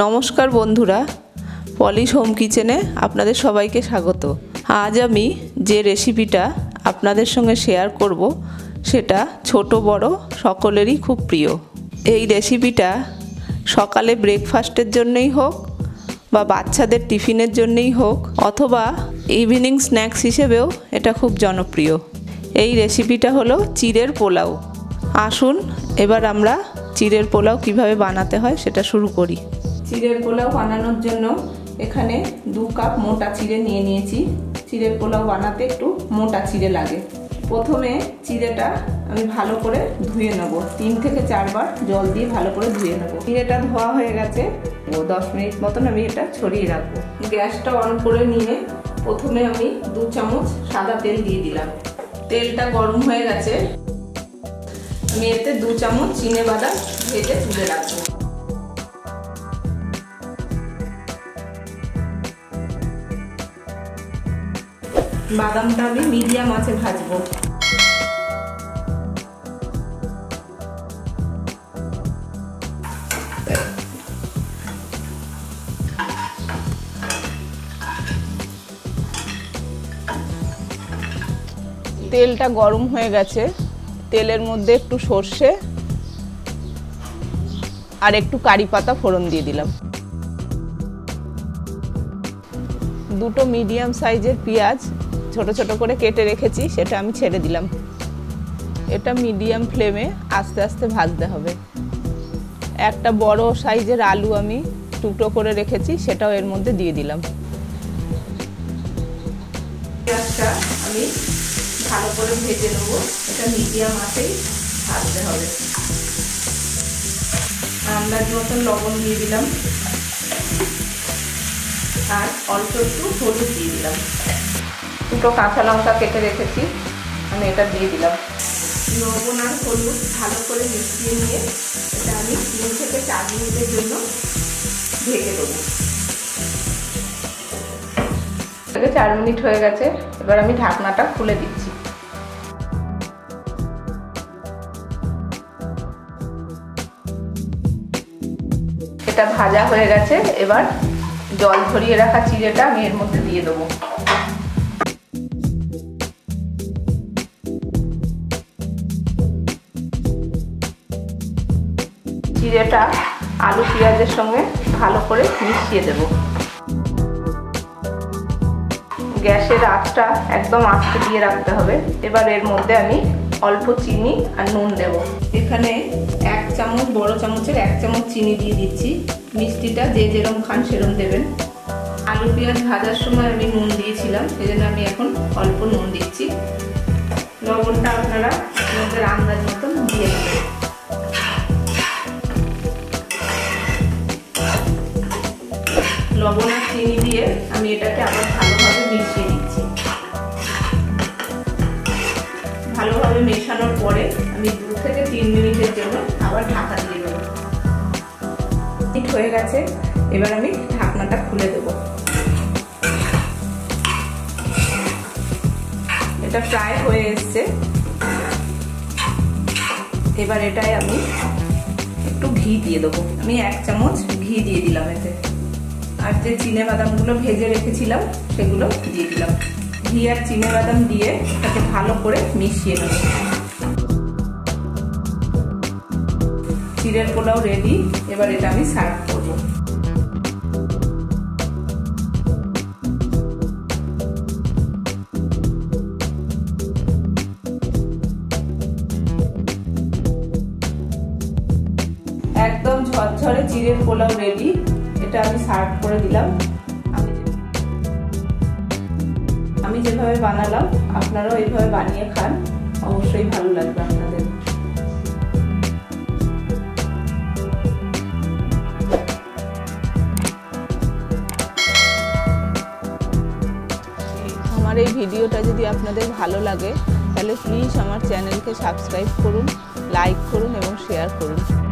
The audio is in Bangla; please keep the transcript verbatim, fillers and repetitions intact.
नमस्कार बंधुरा पॉलिस होम किचेने आपनादेर सबाइके स्वागत। आज आमी जे रेसिपिटा आपनादेर संगे शेयर करब सेटा छोटो बड़ो सकलेरई खूब प्रिय। एई रेसिपिटा सकाले ब्रेकफास्टेर जन्यई होक बा बाच्चादेर टिफिनेर जन्यई होक अथवा इभिनिंग स्नैक्स हिसेबेओ एटा खूब जनप्रिय। एई रेसिपिटा हलो चिरेर पोलाओ। आसुन एबार आमरा चिरेर पोलाओ किभाबे बानाते हय सेटा शुरू करी। चिरेर पोलाओ बानानोर जोन्नो एखाने दो कप मोटा चिड़े निये नियेछि। चिरेर पोलाओ बानाते एकटु मोटा चिड़े लागे। प्रथमे चिड़ेटा आमि भालो करे धुए नेब, तीन थेके चार बार जल दिये भालो करे धुए नेब। चिड़ेटा धोआ हये गेछे, दस मिनिट मतन आमि एटा छड़िये राखबो। ग्यासटा अन करे निये प्रथमे आमि दो चामच सादा तेल दिये दिलाम। तेलटा गरम हये गेछे, आमि एते दो चामच चीने बादाम भेजे तुले राखबो। बादामटा आमि मिडियाम आँचे भाजबो। तेलटा गरम हये गेछे, तेलर मध्य एक सर्षे और एक कारी पाता फोड़न दिए दिलाम। दुटो मीडियम साइजेर पिंयाज छोटो छोटो करे केटे रेखेछि सेटा आमि छेड़े दिलाम। एटा मीडियम फ्लेमे आस्ते आस्ते भाजते हबे। एकटा बड़ो साइजेर आलू आमि टुकरो करे रेखेछि सेटाओ एर मध्य दिए दिलाम। पिंयाजटा आमि ভালো করে ভেজে নেব। এটা মিডিয়াম আঁচেই ভাজতে হবে। আন্দাজ মতো লবণ দিয়ে দিলাম আর অল্প একটু হলুদ দিয়ে দিলাম। দুটো কাঁচা লঙ্কা কেটে রেখেছি আমি এটা দিয়ে দিলাম। লবণ আর হলুদ ভালো করে মিশিয়ে নিয়ে এটা আমি তিন থেকে চার মিনিটের জন্য ঢেকে দেবো। থেকে চার মিনিট হয়ে গেছে, এবার আমি ঢাকনাটা খুলে দিচ্ছি। এটা ভাজা হয়ে গেছে, এবার জল ভরিয়ে রাখা চিড়েটা আমি এর মধ্যে দিয়ে দেবো। চিড়েটা আলু পেঁয়াজের সঙ্গে ভালো করে মিশিয়ে দেবো। গ্যাসের আঁচটা একদম আস্তে দিয়ে রাখতে হবে। এবার এর মধ্যে আমি অল্প চিনি আর নুন দেব। এখানে এক চামচ বড় চামচের এক চামচ চিনি দিয়ে দিচ্ছি। মিষ্টিটা যে যেরকম খান সেরকম দেবেন। আলু পেঁয়াজ ভাজার সময় আমি নুন দিয়েছিলাম, সেজন্য আমি এখন অল্প নুন দিচ্ছি। লবণটা আপনারা আপনাদের আন্দাজ মতন দিয়ে দেবেন। লবণ আর চিনি দিয়ে আমি এটাকে আবার ভালোভাবে মিশিয়ে নিচ্ছি। ভালোভাবে মেশানোর পরে আমি দু থেকে তিন মিনিটের জন্য আবার ঢাকা দিয়ে দেবো। ঠিক হয়ে গেছে, এবার আমি ঢাকনাটা খুলে দেবো। এটা ফ্রাই হয়ে এসছে, এবার এটাই আমি একটু ঘি দিয়ে দেবো। আমি এক চামচ ঘি দিয়ে দিলাম এতে। আর যে চিনে বাদামগুলো ভেজে রেখেছিলাম সেগুলো দিয়ে দিলাম। ঘি আর চিনে বাদাম দিয়ে এটাকে ভালো করে মিশিয়ে নেব। চিরের পোলাও রেডি। এবার এটা আমি সার্ভ করব। একদম ঝরঝরে চিরের পোলাও রেডি। এটা আমি সার্ভ করে দিলাম। আমি যেভাবে বানালাম আপনারাও এইভাবে বানিয়ে খান, অবশ্যই ভালো লাগবে আপনাদের। আমার এই ভিডিওটা যদি আপনাদের ভালো লাগে তাহলে প্লিজ আমার চ্যানেলকে সাবস্ক্রাইব করুন, লাইক করুন এবং শেয়ার করুন।